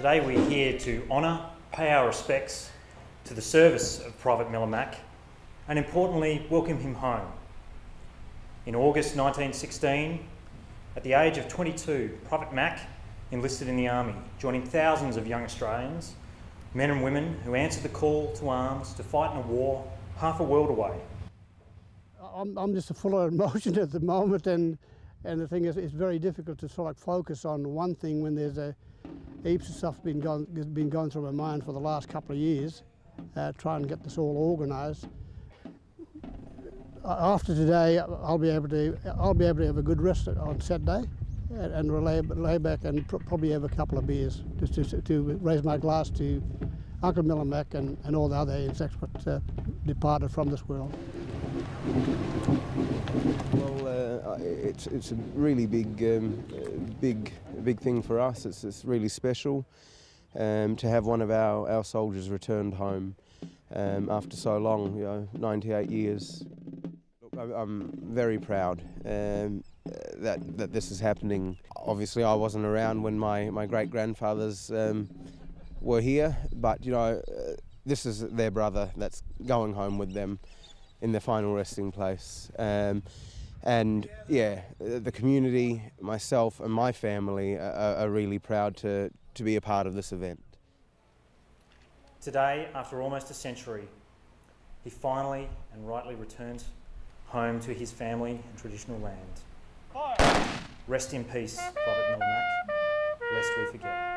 Today we're here to honour, pay our respects to the service of Private Miller Mack, and importantly welcome him home. In August 1916, at the age of 22, Private Mack enlisted in the Army, joining thousands of young Australians, men and women who answered the call to arms to fight in a war half a world away. I'm just full of emotion at the moment, and the thing is, it's very difficult to sort of focus on one thing when there's heaps of stuff been going through my mind for the last couple of years, trying to get this all organised. After today, I'll be able to have a good rest on Saturday, and lay back and probably have a couple of beers just to raise my glass to Uncle Miller Mack and all the other insects that departed from this world. Well, it's a really big thing for us. It's really special to have one of our soldiers returned home after so long, 98 years. I'm very proud that this is happening. Obviously, I wasn't around when my great-grandfathers were here, but this is their brother that's going home with them in their final resting place. And yeah, the community, myself and my family are really proud to be a part of this event. Today, after almost a century, he finally and rightly returned home to his family and traditional land. Fire. Rest in peace, Private Miller Mack, lest we forget.